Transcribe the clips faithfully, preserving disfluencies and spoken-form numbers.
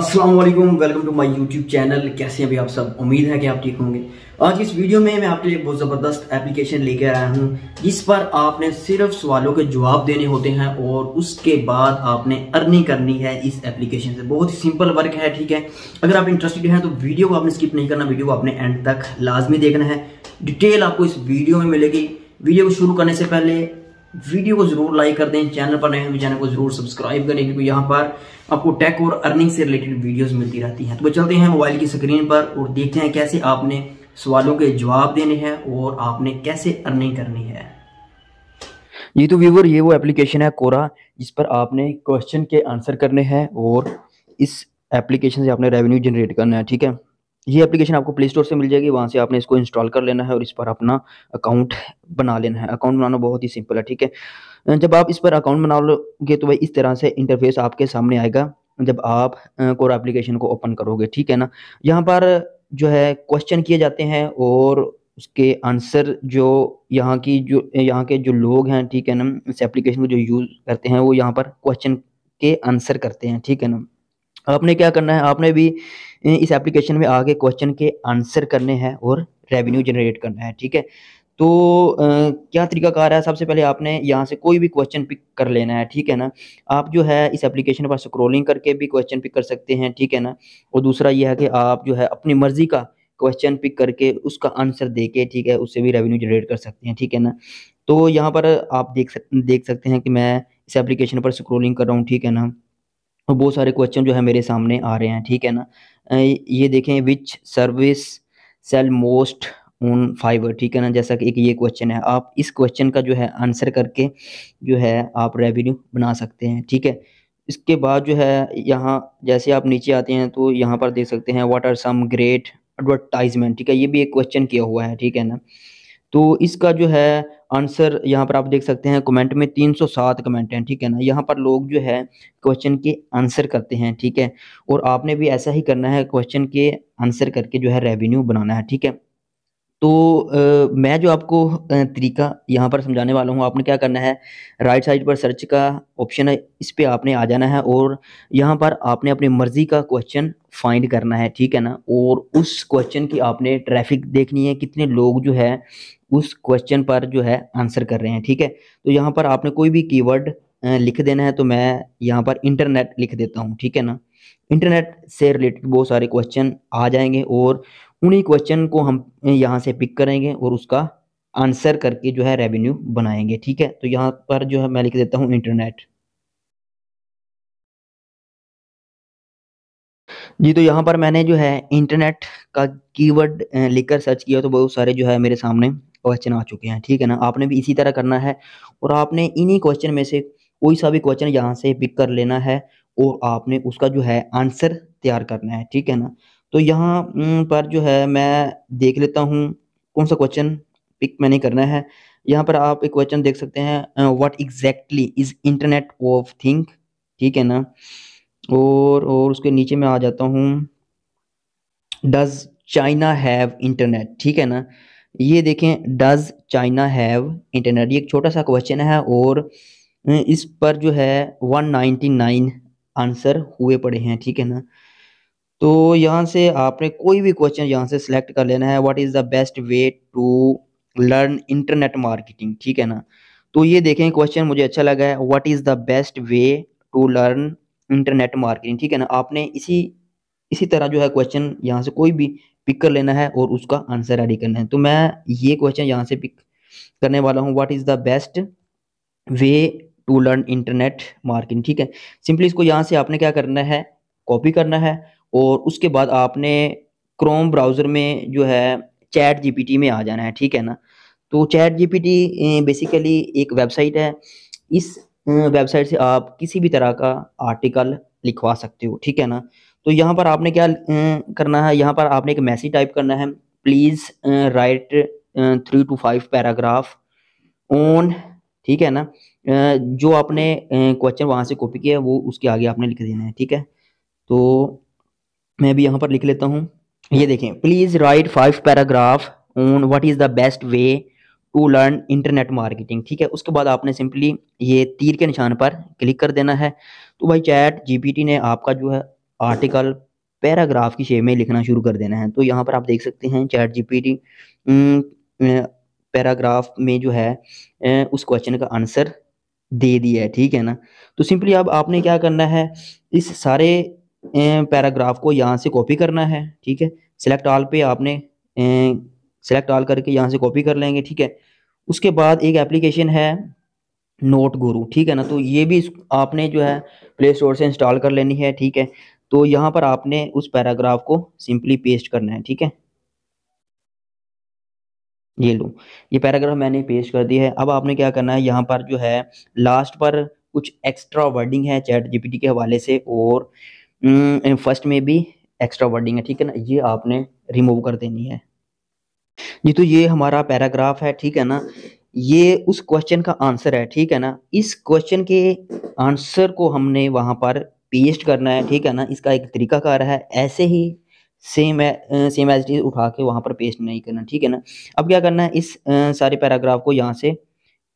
अस्सलाम वालेकुम, welcome to my YouTube channel. कैसे हैं अभी आप सब? उम्मीद है कि आप ठीक होंगे। आज इस वीडियो में मैं आपके लिए बहुत ज़बरदस्त एप्लीकेशन लेकर आया हूँ जिस पर आपने सिर्फ सवालों के जवाब देने होते हैं और उसके बाद आपने अर्निंग करनी है इस एप्लीकेशन से। बहुत ही सिंपल वर्क है, ठीक है। अगर आप इंटरेस्टेड हैं तो वीडियो को आपने स्किप नहीं करना, वीडियो को आपने एंड तक लाजमी देखना है। डिटेल आपको इस वीडियो में मिलेगी। वीडियो को शुरू करने से पहले वीडियो को जरूर लाइक कर दें, चैनल पर नए हैं तो चैनल को जरूर सब्सक्राइब करें क्योंकि यहाँ पर आपको टेक और अर्निंग से रिलेटेड वीडियोस मिलती रहती हैं। तो चलते हैं मोबाइल की स्क्रीन पर और देखते हैं कैसे आपने सवालों के जवाब देने हैं और आपने कैसे अर्निंग करनी है। जी तो व्यूवर, ये वो एप्लीकेशन है कोरा जिस पर आपने क्वेश्चन के आंसर करने हैं और इस एप्लीकेशन से आपने रेवेन्यू जनरेट करना है, ठीक है। ये एप्लीकेशन आपको प्ले स्टोर से मिल जाएगी, वहाँ से आपने इसको इंस्टॉल कर लेना है और इस पर अपना अकाउंट बना लेना है। अकाउंट बनाना बहुत ही सिंपल है, ठीक है। जब आप इस पर अकाउंट बना लोगे तो भाई इस तरह से इंटरफेस आपके सामने आएगा जब आप कोरा एप्लीकेशन को ओपन करोगे, ठीक है ना। यहाँ पर जो है क्वेश्चन किए जाते हैं और उसके आंसर जो यहाँ की जो यहाँ के जो लोग हैं, ठीक है ना, इस एप्लीकेशन को जो यूज़ करते हैं वो यहाँ पर क्वेश्चन के आंसर करते हैं, ठीक है ना। आपने क्या करना है, आपने भी इस एप्लीकेशन में आके क्वेश्चन के आंसर करने हैं और रेवेन्यू जनरेट करना है, ठीक है। तो आ, क्या तरीकाकार है, सबसे पहले आपने यहाँ से कोई भी क्वेश्चन पिक कर लेना है, ठीक है ना। आप जो है इस एप्लीकेशन पर स्क्रॉलिंग करके भी क्वेश्चन पिक कर सकते हैं, ठीक है ना। और दूसरा यह है कि आप जो है अपनी मर्जी का क्वेश्चन पिक करके उसका आंसर दे के, ठीक है, उससे भी रेवेन्यू जनरेट कर सकते हैं, ठीक है ना। तो यहाँ पर आप देख सक देख सकते हैं कि मैं इस एप्लीकेशन पर स्क्रॉलिंग कर रहा हूँ, ठीक है ना। और बहुत सारे क्वेश्चन जो है मेरे सामने आ रहे हैं, ठीक है ना। ये देखें, which service sell most on Fiverr, ठीक है ना। जैसा कि एक ये क्वेश्चन है, आप इस क्वेश्चन का जो है आंसर करके जो है आप रेवेन्यू बना सकते हैं, ठीक है। इसके बाद जो है यहाँ जैसे आप नीचे आते हैं तो यहाँ पर देख सकते हैं what are some great advertisement, ठीक है। ये भी एक क्वेश्चन किया हुआ है, ठीक है ना। तो इसका जो है आंसर यहाँ पर आप देख सकते हैं, कमेंट में तीन सौ सात कमेंट हैं, ठीक है ना। यहाँ पर लोग जो है क्वेश्चन के आंसर करते हैं, ठीक है। और आपने भी ऐसा ही करना है, क्वेश्चन के आंसर करके जो है रेवेन्यू बनाना है, ठीक है। तो आ, मैं जो आपको तरीका यहाँ पर समझाने वाला हूँ, आपने क्या करना है, राइट साइड पर सर्च का ऑप्शन है, इस पर आपने आ जाना है और यहाँ पर आपने अपनी मर्जी का क्वेश्चन फाइंड करना है, ठीक है ना। और उस क्वेश्चन की आपने ट्रैफिक देखनी है, कितने लोग जो है उस क्वेश्चन पर जो है आंसर कर रहे हैं, ठीक है। तो यहाँ पर आपने कोई भी कीवर्ड लिख देना है, तो मैं यहाँ पर इंटरनेट लिख देता हूँ, ठीक है ना। इंटरनेट से रिलेटेड बहुत सारे क्वेश्चन आ जाएंगे और उन्हीं क्वेश्चन को हम यहाँ से पिक करेंगे और उसका आंसर करके जो है रेवेन्यू बनाएंगे, ठीक है। तो यहाँ पर जो है मैं लिख देता हूँ इंटरनेट। जी तो यहाँ पर मैंने जो है इंटरनेट का कीवर्ड लिखकर सर्च किया तो बहुत सारे जो है मेरे सामने क्वेश्चन आ चुके हैं, ठीक है ना। आपने भी इसी तरह करना है और आपने इन्हीं क्वेश्चन में से कोई सा भी क्वेश्चन यहाँ से पिक कर लेना है और आपने उसका जो है आंसर तैयार करना है, ठीक है ना। तो यहाँ पर जो है मैं देख लेता हूँ कौन सा क्वेश्चन पिक मैंने करना है। यहाँ पर आप एक क्वेश्चन देख सकते हैं, what exactly is internet of thing, ठीक है ना। और और उसके नीचे मैं आ जाता हूँ, डज चाइना हैव इंटरनेट, ठीक है ना। ये देखें, डज चाइना हैव इंटरनेट, ये एक छोटा सा क्वेश्चन है और इस पर जो है एक सौ निन्यानवे आंसर हुए पड़े हैं, ठीक है ना। तो यहाँ से आपने कोई भी क्वेश्चन यहाँ से सिलेक्ट कर लेना है, what is the best way to learn internet marketing, ठीक है ना। तो ये देखें, क्वेश्चन मुझे अच्छा लगा है, what is the best way to learn internet marketing, ठीक है ना। आपने इसी इसी तरह जो है क्वेश्चन यहाँ से कोई भी पिक कर लेना है और उसका आंसर रेडी करना है। तो मैं ये क्वेश्चन यहाँ से पिक करने वाला हूँ, what is the best way to learn internet marketing, ठीक है। सिंपली इसको यहाँ से आपने क्या करना है, कॉपी करना है और उसके बाद आपने क्रोम ब्राउज़र में जो है चैट जीपीटी में आ जाना है, ठीक है ना। तो चैट जीपीटी बेसिकली एक वेबसाइट है, इस वेबसाइट से आप किसी भी तरह का आर्टिकल लिखवा सकते हो, ठीक है ना। तो यहाँ पर आपने क्या करना है, यहाँ पर आपने एक मैसेज टाइप करना है, please write three to five paragraph on, ठीक है ना। जो आपने क्वेश्चन वहाँ से कॉपी किया है वो उसके आगे आपने लिख देना है, ठीक है। तो मैं भी यहाँ पर लिख लेता हूँ, ये देखें, please write five paragraph on what is the best way to learn internet marketing, ठीक है। उसके बाद आपने सिंपली ये तीर के निशान पर क्लिक कर देना है। तो भाई चैट जीपीटी ने आपका जो है आर्टिकल पैराग्राफ की शेप में लिखना शुरू कर देना है। तो यहाँ पर आप देख सकते हैं चैट जीपीटी पैराग्राफ में जो है उस क्वेश्चन का आंसर दे दिया है, ठीक है ना। तो सिंपली अब आपने क्या करना है, इस सारे पैराग्राफ को यहाँ से कॉपी करना है, ठीक है। सिलेक्ट ऑल पे आपने सिलेक्ट ऑल करके यहाँ से कॉपी कर लेंगे, ठीक है। उसके बाद एक एप्लीकेशन है नोट गुरु, ठीक है ना। तो ये भी आपने जो है प्ले स्टोर से इंस्टॉल कर लेनी है, ठीक है। तो यहाँ पर आपने उस पैराग्राफ को सिंपली पेस्ट करना है, ठीक है। ये लो, ये पैराग्राफ मैंने पेस्ट कर दिया है। अब आपने क्या करना है, यहाँ पर जो है लास्ट पर कुछ एक्स्ट्रा वर्डिंग है चैट जीपीटी के हवाले से, और फर्स्ट में भी एक्स्ट्रा वर्डिंग है, ठीक है ना। ये आपने रिमूव कर देनी है जी। तो ये हमारा पैराग्राफ है, ठीक है ना। ये उस क्वेश्चन का आंसर है, ठीक है ना। इस क्वेश्चन के आंसर को हमने वहां पर पेस्ट करना है, ठीक है ना। इसका एक तरीका कार है, ऐसे ही same same as it is उठा के वहां पर पेस्ट नहीं करना, ठीक है ना। अब क्या करना है, इस आ, सारे पैराग्राफ को यहाँ से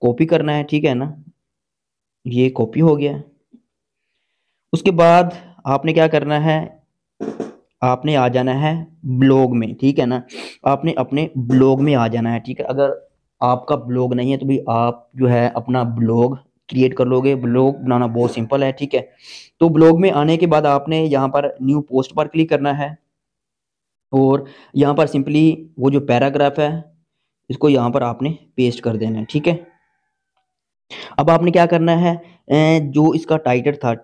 कॉपी करना है, ठीक है ना। ये कॉपी हो गया। उसके बाद आपने क्या करना है, आपने आ जाना है ब्लॉग में, ठीक है ना। आपने अपने ब्लॉग में आ जाना है, ठीक है। अगर आपका ब्लॉग नहीं है तो भी आप जो है अपना ब्लॉग क्रिएट कर लोगे। ब्लॉग बनाना बहुत सिंपल है, ठीक है। तो ब्लॉग में आने के बाद आपने यहाँ पर न्यू पोस्ट पर क्लिक करना है, और यहाँ पर सिंपली वो जो पैराग्राफ है इसको यहाँ पर आपने पेस्ट कर देना है, ठीक है। अब आपने क्या करना है, जो इसका टाइटल था,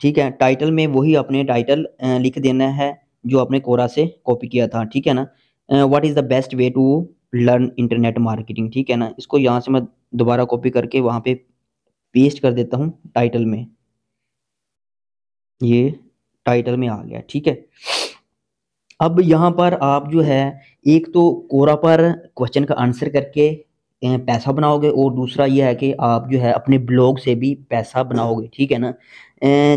ठीक है, टाइटल में वही अपने टाइटल लिख देना है जो आपने कोरा से कॉपी किया था, ठीक है ना। What is the best way to learn internet marketing, ठीक है ना। इसको यहाँ से मैं दोबारा कॉपी करके वहाँ पे पेस्ट कर देता हूँ टाइटल में। ये टाइटल में आ गया, ठीक है। अब यहाँ पर आप जो है एक तो कोरा पर क्वेश्चन का आंसर करके पैसा बनाओगे, और दूसरा ये है कि आप जो है अपने ब्लॉग से भी पैसा बनाओगे, ठीक है ना।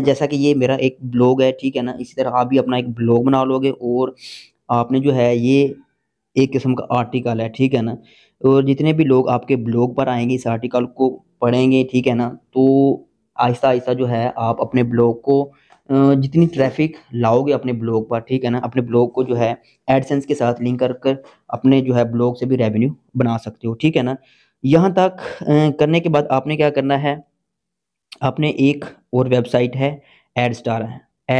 जैसा कि ये मेरा एक ब्लॉग है, ठीक है ना। इसी तरह आप भी अपना एक ब्लॉग बना लोगे, और आपने जो है ये एक किस्म का आर्टिकल है, ठीक है ना। और जितने भी लोग आपके ब्लॉग पर आएंगे इस आर्टिकल को पढ़ेंगे, ठीक है ना। तो आहिस्ता आहिस्ता जो है आप अपने ब्लॉग को जितनी ट्रैफिक लाओगे अपने ब्लॉग पर, ठीक है ना, अपने ब्लॉग को जो है एडसेंस के साथ लिंक कर कर अपने जो है ब्लॉग से भी रेवेन्यू बना सकते हो, ठीक है ना। यहाँ तक करने के बाद आपने क्या करना है, आपने एक और वेबसाइट है एडस्टारा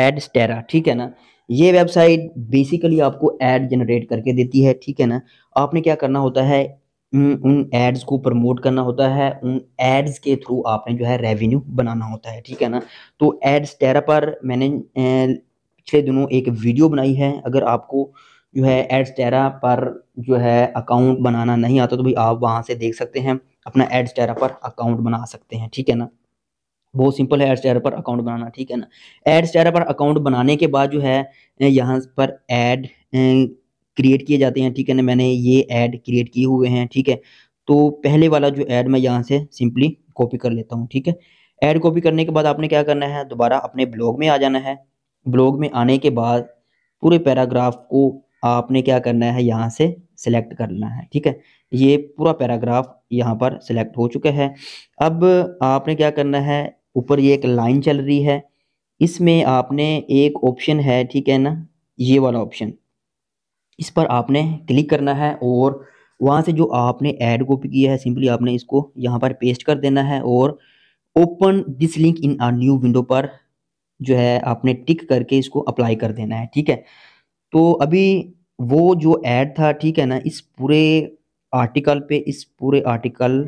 एडस्टेरा, ठीक है ना। ये वेबसाइट बेसिकली आपको एड जनरेट करके देती है, ठीक है ना। आपने क्या करना होता है, उन एड्स को प्रमोट करना होता है, उन एड्स के थ्रू आपने जो है रेवेन्यू बनाना होता है, ठीक है ना। तो एडस्टेरा पर मैंने पिछले दिनों एक वीडियो बनाई है। अगर आपको जो है एडस्टेरा पर जो है अकाउंट बनाना नहीं आता तो भाई आप वहां से देख सकते हैं, अपना एडस्टेरा पर अकाउंट बना सकते हैं, ठीक है ना। बहुत सिंपल है एडस्टेरा पर अकाउंट बनाना, ठीक है ना। एडस्टेरा पर अकाउंट बनाने के बाद जो है यहाँ पर एड क्रिएट किए जाते हैं, ठीक है ना। मैंने ये ऐड क्रिएट किए हुए हैं, ठीक है। तो पहले वाला जो ऐड मैं यहाँ से सिंपली कॉपी कर लेता हूँ, ठीक है। ऐड कॉपी करने के बाद आपने क्या करना है, दोबारा अपने ब्लॉग में आ जाना है। ब्लॉग में आने के बाद पूरे पैराग्राफ को आपने क्या करना है, यहाँ से सिलेक्ट करना है, ठीक है। ये पूरा पैराग्राफ यहाँ पर सिलेक्ट हो चुका है। अब आपने क्या करना है, ऊपर ये एक लाइन चल रही है, इसमें आपने एक ऑप्शन है, ठीक है ना, ये वाला ऑप्शन, इस पर आपने क्लिक करना है, और वहाँ से जो आपने ऐड कॉपी किया है सिंपली आपने इसको यहाँ पर पेस्ट कर देना है, और open this link in a new window पर जो है आपने टिक करके इसको अप्लाई कर देना है, ठीक है। तो अभी वो जो ऐड था, ठीक है ना, इस पूरे आर्टिकल पे इस पूरे आर्टिकल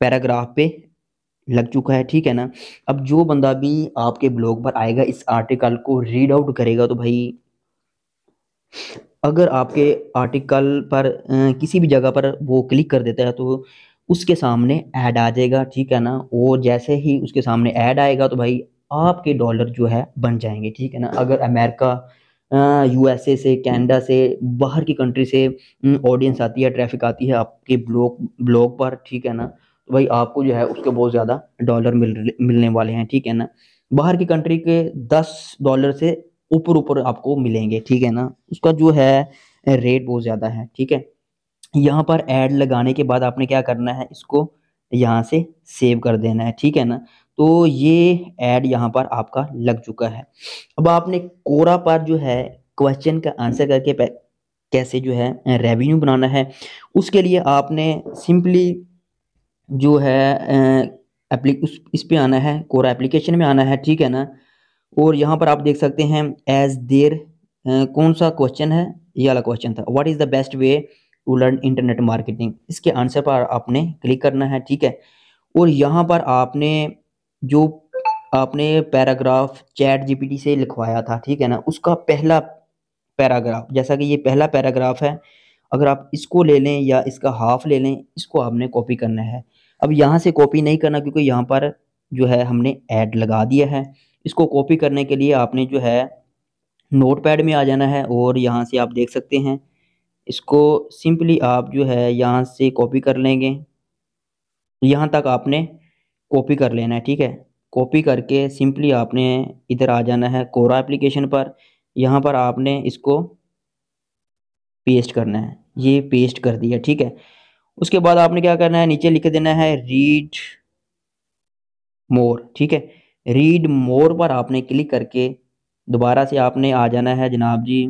पैराग्राफ पे लग चुका है, ठीक है ना। अब जो बंदा भी आपके ब्लॉग पर आएगा इस आर्टिकल को रीड आउट करेगा, तो भाई अगर आपके आर्टिकल पर आ, किसी भी जगह पर वो क्लिक कर देता है तो उसके सामने ऐड आ जाएगा, ठीक है ना। और जैसे ही उसके सामने ऐड आएगा तो भाई आपके डॉलर जो है बन जाएंगे, ठीक है ना। अगर अमेरिका यूएसए से कनाडा से बाहर की कंट्री से ऑडियंस आती है, ट्रैफिक आती है आपके ब्लॉग ब्लॉग पर, ठीक है ना, तो भाई आपको जो है उसके बहुत ज़्यादा डॉलर मिल मिलने वाले हैं, ठीक है ना। बाहर की कंट्री के दस डॉलर से ऊपर ऊपर आपको मिलेंगे, ठीक है ना। उसका जो है रेट बहुत ज़्यादा है, ठीक है। यहाँ पर ऐड लगाने के बाद आपने क्या करना है, इसको यहाँ से सेव कर देना है, ठीक है ना। तो ये ऐड यहाँ पर आपका लग चुका है। अब आपने कोरा पर जो है क्वेश्चन का आंसर करके कैसे जो है रेवेन्यू बनाना है, उसके लिए आपने सिंपली जो है उस इस पे आना है, कोरा एप्लीकेशन में आना है, ठीक है ना। और यहाँ पर आप देख सकते हैं एज देयर कौन सा क्वेश्चन है, ये वाला क्वेश्चन था, what is the best way to learn internet marketing, इसके आंसर पर आपने क्लिक करना है, ठीक है। और यहाँ पर आपने जो आपने पैराग्राफ चैट जीपीटी से लिखवाया था, ठीक है ना, उसका पहला पैराग्राफ, जैसा कि ये पहला पैराग्राफ है, अगर आप इसको ले लें या इसका हाफ ले लें, इसको आपने कॉपी करना है। अब यहाँ से कॉपी नहीं करना क्योंकि यहाँ पर जो है हमने ऐड लगा दिया है। इसको कॉपी करने के लिए आपने जो है नोटपैड में आ जाना है और यहाँ से आप देख सकते हैं इसको सिंपली आप जो है यहाँ से कॉपी कर लेंगे, यहाँ तक आपने कॉपी कर लेना है, ठीक है। कॉपी करके सिंपली आपने इधर आ जाना है कोरा एप्लीकेशन पर, यहाँ पर आपने इसको पेस्ट करना है, ये पेस्ट कर दिया, ठीक है। उसके बाद आपने क्या करना है, नीचे लिख देना है रीड मोर, ठीक है। रीड मोर पर आपने क्लिक करके दोबारा से आपने आ जाना है जनाब जी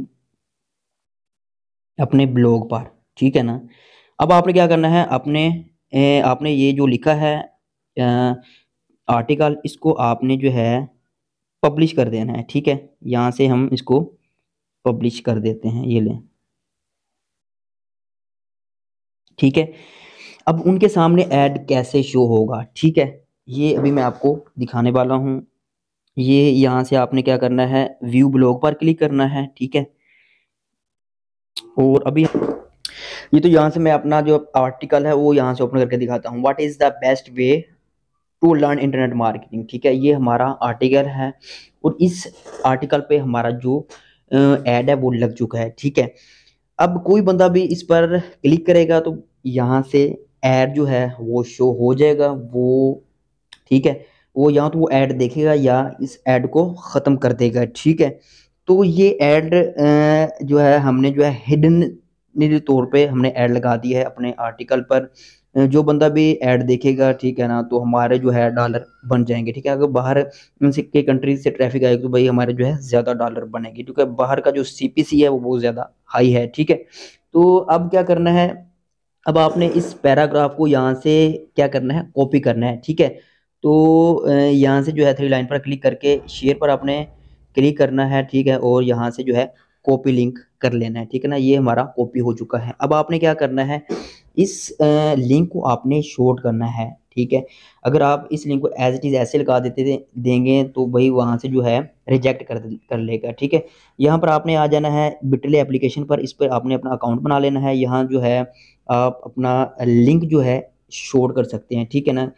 अपने ब्लॉग पर, ठीक है ना। अब आपने क्या करना है, अपने ए, आपने ये जो लिखा है आ, आर्टिकल, इसको आपने जो है पब्लिश कर देना है, ठीक है। यहाँ से हम इसको पब्लिश कर देते हैं, ये लें, ठीक है। अब उनके सामने ऐड कैसे शो होगा, ठीक है, ये अभी मैं आपको दिखाने वाला हूँ। ये यहाँ से आपने क्या करना है, व्यू ब्लॉग पर क्लिक करना है, ठीक है। और अभी ये तो यहाँ से मैं अपना जो आर्टिकल है वो यहाँ से ओपन करके दिखाता हूँ, what is the best way to learn internet marketing, ठीक है। ये हमारा आर्टिकल है और इस आर्टिकल पे हमारा जो ऐड है वो लग चुका है, ठीक है। अब कोई बंदा भी इस पर क्लिक करेगा तो यहाँ से ऐड जो है वो शो हो जाएगा, वो ठीक है, वो या तो वो ऐड देखेगा या इस ऐड को ख़त्म कर देगा, ठीक है। तो ये ऐड जो है हमने जो है हिडन तौर पे हमने ऐड लगा दी है अपने आर्टिकल पर, जो बंदा भी ऐड देखेगा, ठीक है ना, तो हमारे जो है डॉलर बन जाएंगे, ठीक है। अगर बाहर के कंट्रीज से ट्रैफिक आएगी तो भाई हमारे जो है ज़्यादा डॉलर बनेंगे, क्योंकि बाहर का जो सीपीसी है वो बहुत ज़्यादा हाई है, ठीक है। तो अब क्या करना है, अब आपने इस पैराग्राफ को यहाँ से क्या करना है, कॉपी करना है, ठीक है। तो यहाँ से जो है थ्री लाइन पर क्लिक करके शेयर पर आपने क्लिक करना है, ठीक है, और यहाँ से जो है कॉपी लिंक कर लेना है, ठीक है ना। ये हमारा कॉपी हो चुका है। अब आपने क्या करना है, इस लिंक को आपने शॉर्ट करना है, ठीक है। अगर आप इस लिंक को एज इट इज़ ऐसे लगा देते देंगे तो भाई वहाँ से जो है रिजेक्ट कर कर लेगा, ठीक है। यहाँ पर आपने आ जाना है बिटली एप्लीकेशन पर, इस पर आपने अपना अकाउंट बना लेना है, यहाँ जो है आप अपना लिंक जो है शॉर्ट कर सकते हैं, ठीक है ना।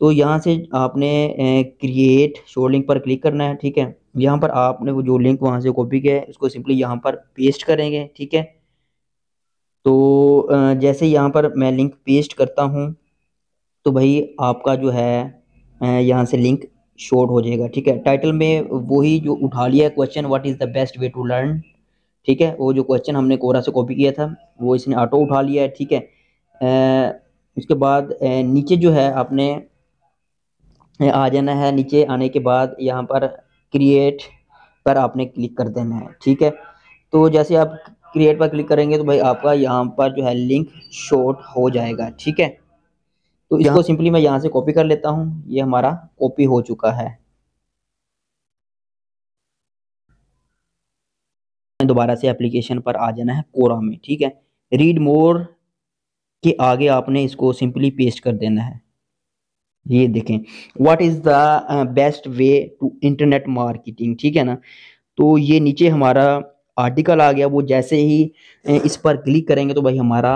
तो यहाँ से आपने क्रिएट शॉर्ट लिंक पर क्लिक करना है, ठीक है। यहाँ पर आपने वो जो लिंक वहाँ से कॉपी किया है उसको सिंपली यहाँ पर पेस्ट करेंगे, ठीक है। तो जैसे यहाँ पर मैं लिंक पेस्ट करता हूँ तो भाई आपका जो है यहाँ से लिंक शॉर्ट हो जाएगा, ठीक है। टाइटल में वही जो उठा लिया है question, what is the best way to learn, ठीक है, वो जो क्वेश्चन हमने कोरा से कॉपी किया था वो इसने ऑटो उठा लिया है, ठीक है। उसके बाद नीचे जो है आपने आ जाना है, नीचे आने के बाद यहाँ पर क्रिएट पर आपने क्लिक कर देना है, ठीक है। तो जैसे आप क्रिएट पर क्लिक करेंगे तो भाई आपका यहाँ पर जो है लिंक शॉर्ट हो जाएगा, ठीक है। तो इसको सिंपली मैं यहाँ से कॉपी कर लेता हूँ, ये हमारा कॉपी हो चुका है। दोबारा से एप्लीकेशन पर आ जाना है कोरा में, ठीक है। रीड मोर के आगे आपने इसको सिंपली पेस्ट कर देना है, ये देखें, what is the best way to internet marketing, ठीक है ना। तो ये नीचे हमारा आर्टिकल आ गया, वो जैसे ही इस पर क्लिक करेंगे तो भाई हमारा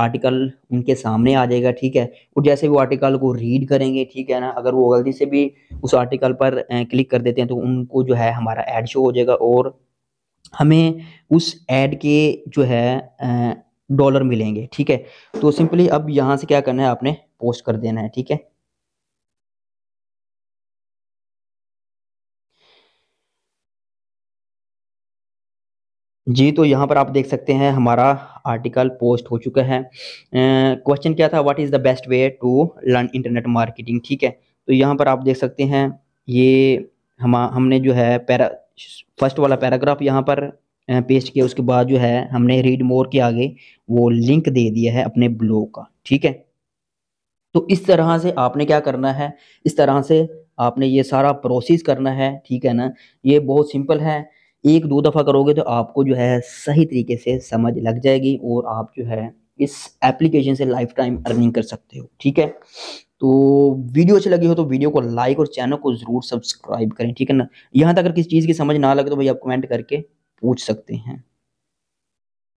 आर्टिकल उनके सामने आ जाएगा, ठीक है। और जैसे वो आर्टिकल को रीड करेंगे, ठीक है ना, अगर वो गलती से भी उस आर्टिकल पर क्लिक कर देते हैं तो उनको जो है हमारा ऐड शो हो जाएगा और हमें उस ऐड के जो है डॉलर मिलेंगे, ठीक है। तो सिंपली अब यहाँ से क्या करना है, आपने पोस्ट कर देना है, ठीक है। जी, तो यहाँ पर आप देख सकते हैं हमारा आर्टिकल पोस्ट हो चुका है। क्वेश्चन क्या था, what is the best way to learn internet marketing, ठीक है। तो यहाँ पर आप देख सकते हैं ये हम हमने जो है पैरा फर्स्ट वाला पैराग्राफ यहाँ पर पेस्ट किया। उसके बाद जो है हमने रीड मोर के आगे वो लिंक दे दिया है अपने ब्लॉग का, ठीक है। तो इस तरह से आपने क्या करना है, इस तरह से आपने ये सारा प्रोसेस करना है, ठीक है ना। ये बहुत सिंपल है, एक दो दफ़ा करोगे तो आपको जो है सही तरीके से समझ लग जाएगी और आप जो है इस एप्लीकेशन से लाइफ टाइम अर्निंग कर सकते हो, ठीक है। तो वीडियो अच्छी लगी हो तो वीडियो को लाइक और चैनल को ज़रूर सब्सक्राइब करें, ठीक है ना। यहाँ तक अगर किसी चीज़ की समझ ना लगे तो भाई आप कमेंट करके पूछ सकते हैं।